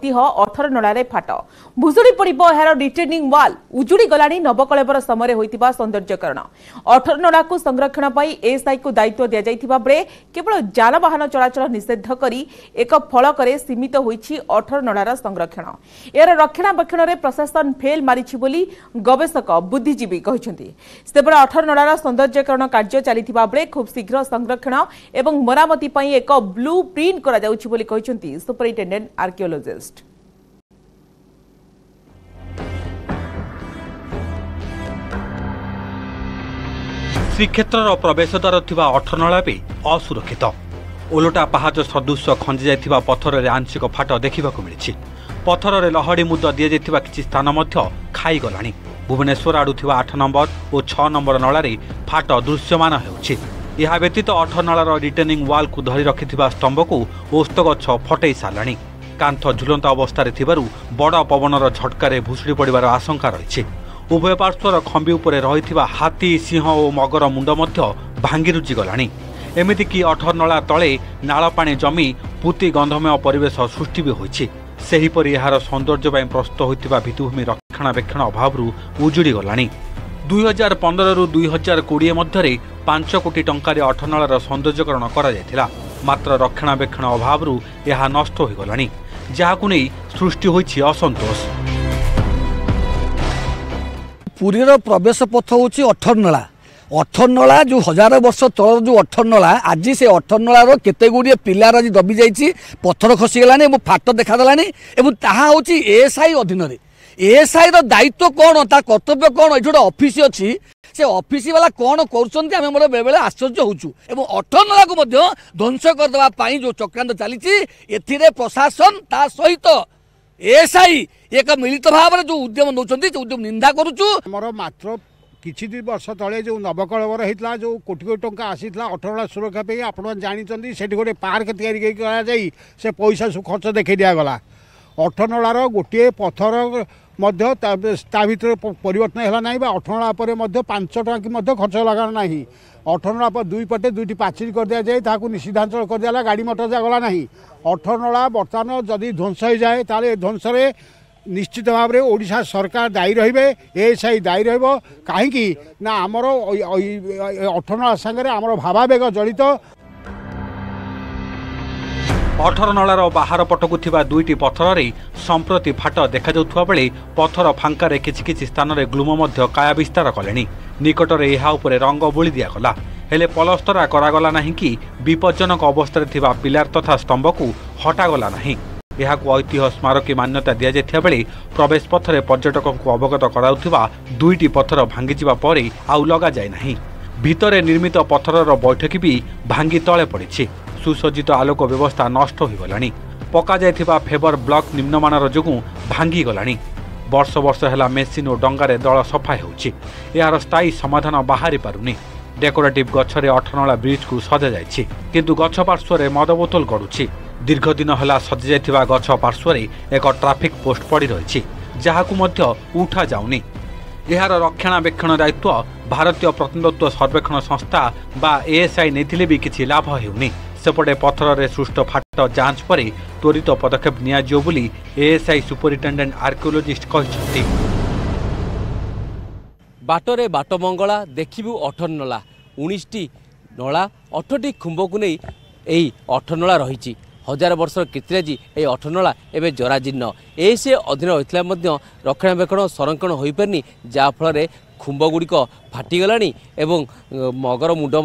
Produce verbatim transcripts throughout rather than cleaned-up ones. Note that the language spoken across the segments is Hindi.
ঐতিহ্য অথরনলারে ফাট ভুজুড়ি পড়িব এর রিটেনিং ওয়াল উজুড়ি গলানি নবকলেবর সময় হইতিবা সৌন্দর্যকরণ অথরনলাকু সংরক্ষণ পাই এসআইকু দায়িত্ব দিয়া যাইতিবা বেলে কেবল যানবাহন চলাচল নিষেধ করি এক ফলকরে সীমিত হইছি অথরনলার সংরক্ষণ এর রক্ষণাবেক্ষণে প্রশাসন ফেল মারিছি বলি গবেষক বুদ্ধিজীবী কইছন্তি। সেপরে অথরনলার সৌন্দর্যকরণ কার্য চালিতিবা বেলে খুব শীঘ্র সংরক্ষণ এবং মরামতি পাই এক ব্লু প্রিন্ট করা যাউছি বলি কইছন্তি সুপারিনটেন্ডেন্ট আর্কিওলজিস্ট। श्रीक्षेत्र प्रवेश द्वार अठरनला असुरक्षित ओलटा पहाज सदृश खंजी जा पथर से आंशिक फाट देखा मिली पथर से लहड़ी मुद दि जाता कि स्थान खाईगला भुवनेश्वर आड़ू आठ नंबर और छः नंबर नलारे फाट दृश्यमान होतीत अठरनलार रिटर्निंग वाल को धरी रखि स्तंभ को ओस्त गछ फटे सारा कांथ झुलंता अवस्था बड़ पवनर झटकार भुशुड़ी पड़ार आशंका रही उभय पार्श्वर खंबी उपर रही हाथी सिंह और मगर मुंड भांगी रुजिगला एमतीकि अठरनला तले नालपा जमी पूति गंधमय परिवेश सृष्टि भी होहीपरि यार सौंदर्य प्रस्तुत होता भित्तिभूमि रक्षणाबेक्षण अभाव उजुड़ी गला दुई हजार पंदर रु दुई हजार कोड़े मध्य पांच कोटी टंकार अठरनलार सौंदर्यकरण कर मात्र रक्षणाबेक्षण अभाव यह नष्ट होगला जहाक नहीं सृष्टि होती असंतोष। पुरीर प्रवेश पथ हूँ अठरनला अठरनला जो हजार वर्ष तलर जो अठरनला आज से अठरनलार केतेगुड़े पिलार आज दबी जाइए पथर खसीगलानी और फाट देखादेलानी हूँ एएसआई अधीन एएसआई रो दायित्व कौन ता कर्तव्य कौन ये गोटे अफिस् अच्छी से अफिस् वाला कौन करें मोर बेले आश्चर्य होचु और अठरनला को ध्वंस करदेवाई जो चक्रांत चली प्रशासन ता सहित एएसआई एक मिलित भाव में जो उद्यम नौकरी उद्यम निंदा करुचुमर मात्र किसी वर्ष तले जो नवकलवर होता जो कोटि कोटि टंका आसी अठरनला सुरक्षा पे आप जानते से गोटे पार्क तैयारी से पैसा सब खर्च देखे दिगला अठरनलार गोटे पथर परिवर्तन है ना अठरनला पर पांच टाँगी खर्च लगा ना अठरनला पर दुई पटे दुईटी पाचिरी कर दि जाए निषिद्धांचल कर दिया गाड़ी मटर जगला ना अठरनला बर्तमान जदि ध्वंस हो जाए तो ये ध्वंस निश्चित भाव में ओडिशा सरकार दायी रे एएसआई दायी रही ना आमर अठरनला सांगे आमर भावाबेग जड़ित अठरनलार बाहर पटकू दुईटी पथर से संप्रति फाट देखा बेले पथर फांकार कि स्थान में ग्लूम काया विस्तार कले निकटर यहाँ रंग बोली दिगला हेले पलस्तरा करागला ना कि विपज्जनक अवस्था पिलार तथा स्तंभ को हटागला ना यह ऐतिह्य स्मारकी मान्यता दि जाता बेले प्रवेश पथर पर्यटकों को अवगत कराउथिबा दुईटी पथर भांगी जिबा परे आउ लगा जाए ना भितरे निर्मित पथरर बैठकी भी भांगी तले पड़ी सुसज्जित आलोक व्यवस्था नष्ट होगला पका जाइथिबा फेबर ब्लॉक निम्नमानर जोगु भांगी गला वर्ष वर्ष है मेसीन और डंगारे दल सफा हो स्थायी समाधान बाहरी पारुनी डेकोरेटिव गछरे अठरनला ब्रिज को सजा जाइछि किंतु गछ पार्श्वर मद बोतल गड़ुछि दीर्घ दिन हला सजा जाइथिबा गछ पार्श्वर एक ट्राफिक पोस्ट पड़ी रही जहाकू मध्य उठा जाउनी यार रक्षणाबेक्षण दायित्व भारतीय प्रत्नतत्व सर्वेक्षण संस्था बा एएसआई नेथिले भी किछि लाभ हेउनी सेपटे पथर से सृष्ट फाट जांच पर त्वरित तो पदक्षेप नियाजियो बोली एएसआई सुपरिटेंडेंट आर्कियोलोजिस्ट कहिसथि। बाटरे बाट मंगला देखिबु अठरनला उन्नीस टी नला अठटी खुंब को नहीं यही अठरनला रही हजार वर्ष कीर्तिराजी ए अठरनला एवं जराजीर्ण ए से अधीन होता रक्षणाबेक्षण संरक्षण हो पारि जाफल खुंब गुड़िक फाटीगला मगर मुंड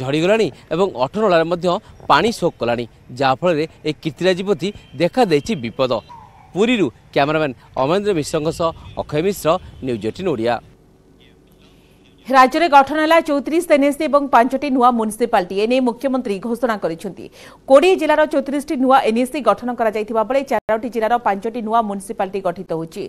झड़गला अठरनला पानी सोक कला जाफल ए कीर्तिराजी प्रति देखा देछि विपद। पुरी रु कैमरामैन अमेन्द्र मिश्र अक्षय मिश्र न्यूज अठारह ओडिया। राज्य में गठन है चौतीस एनएससी और पांचटी नुआ म्युनिसिपालिटी एने मुख्यमंत्री घोषणा करिसेंती। कोड़े जिलार चौतीस नुआ एनएससी गठन करा जाइथिबा बेले चारोटी जिलार पांचटी नुआ म्युनिसिपालिटी गठित होछि।